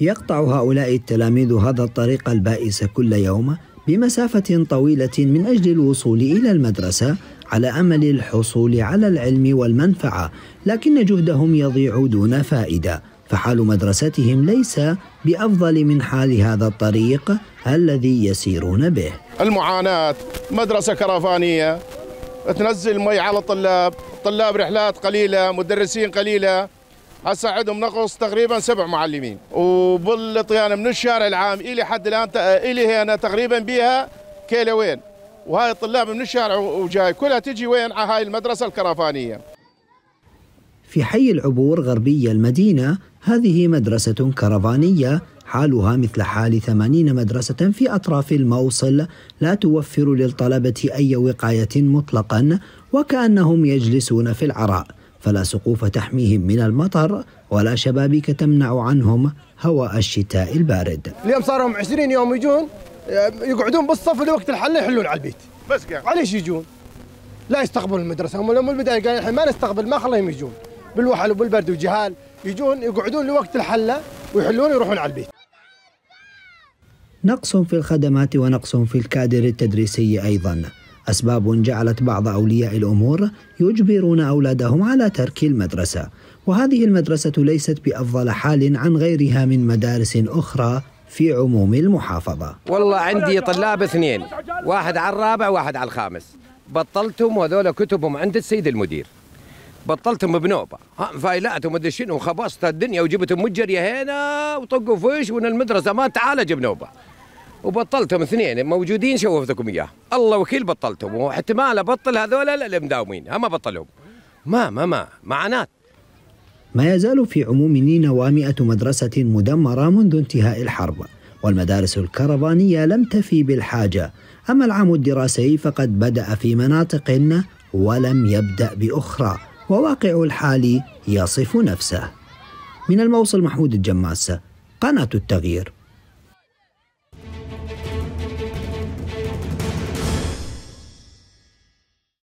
يقطع هؤلاء التلاميذ هذا الطريق البائس كل يوم بمسافة طويلة من أجل الوصول إلى المدرسة على أمل الحصول على العلم والمنفعة، لكن جهدهم يضيع دون فائدة، فحال مدرستهم ليس بأفضل من حال هذا الطريق الذي يسيرون به. المعاناة، مدرسة كرفانية تنزل مي على طلاب رحلات قليلة، مدرسين قليلة، هسه عندهم نقص تقريبا 7 معلمين، وبالطيانة من الشارع العام إلى حد الآن إلي هنا تقريبا بيها كيلوين، وهاي الطلاب من الشارع وجاي كلها تجي وين؟ على هاي المدرسة الكرفانية. في حي العبور غربي المدينة، هذه مدرسة كرفانية حالها مثل حال 80 مدرسة في أطراف الموصل، لا توفر للطلبة أي وقاية مطلقا، وكأنهم يجلسون في العراء، فلا سقوف تحميهم من المطر ولا شبابيك تمنع عنهم هواء الشتاء البارد. اليوم صارهم 20 يوم يجون يقعدون بالصف لوقت الحل يحلون على البيت. بس قاعد ليش يجون؟ لا يستقبلون المدرسة، هم من البداية قالوا الحين ما نستقبل، ما خليهم يجون بالوحل وبالبرد والجهال، يجون يقعدون لوقت الحلة ويحلون ويروحون على البيت. نقص في الخدمات ونقص في الكادر التدريسي أيضا، أسباب جعلت بعض أولياء الأمور يجبرون أولادهم على ترك المدرسة، وهذه المدرسة ليست بأفضل حال عن غيرها من مدارس أخرى في عموم المحافظة. والله عندي طلاب 2، واحد على الرابع واحد على الخامس، بطلتهم وهذول كتبهم عند السيد المدير، بطلتهم بنوبه، فايلاتهم ادري شنو، وخبصت الدنيا وجبتهم متجريه هنا وطقوا فيش وان المدرسه ما تعالج بنوبه، وبطلتهم 2 موجودين شوفتكم اياه، الله وكيل بطلتهم، واحتمال ابطل هذول اللي مداومين، هم بطلهم ما معنات. ما يزال في عموم نينوى 100 مدرسه مدمره منذ انتهاء الحرب، والمدارس الكرفانيه لم تفي بالحاجه، اما العام الدراسي فقد بدأ في مناطق ولم يبدأ باخرى، وواقع الحالي يصف نفسه. من الموصل محمود الجماس، قناة التغيير.